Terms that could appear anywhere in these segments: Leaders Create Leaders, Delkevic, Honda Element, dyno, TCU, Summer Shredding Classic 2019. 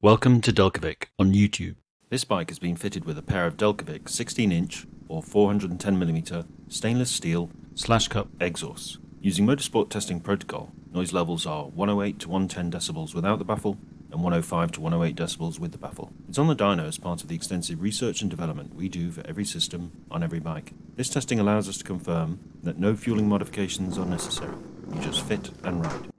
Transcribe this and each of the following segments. Welcome to Delkevic on YouTube. This bike has been fitted with a pair of Delkevic 16-inch or 410mm stainless steel /cup exhausts. Using motorsport testing protocol, noise levels are 108 to 110 decibels without the baffle and 105 to 108 decibels with the baffle. It's on the dyno as part of the extensive research and development we do for every system on every bike. This testing allows us to confirm that no fueling modifications are necessary. You just fit and ride.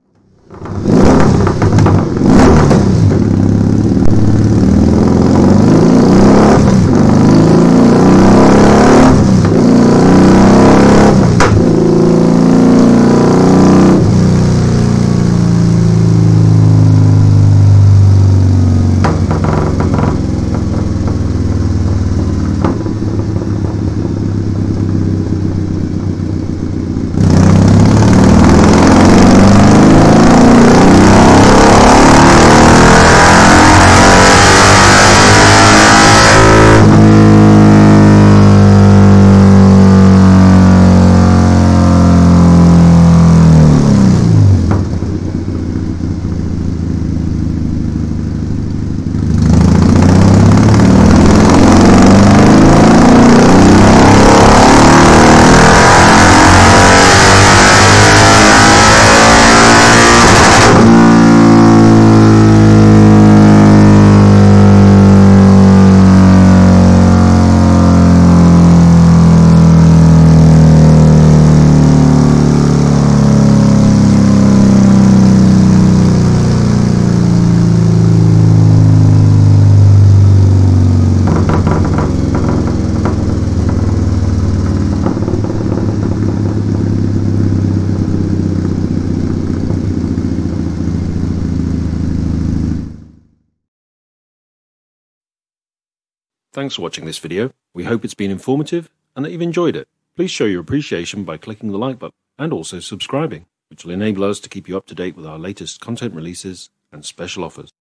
Thanks for watching this video. We hope it's been informative and that you've enjoyed it. Please show your appreciation by clicking the like button and also subscribing, which will enable us to keep you up to date with our latest content releases and special offers.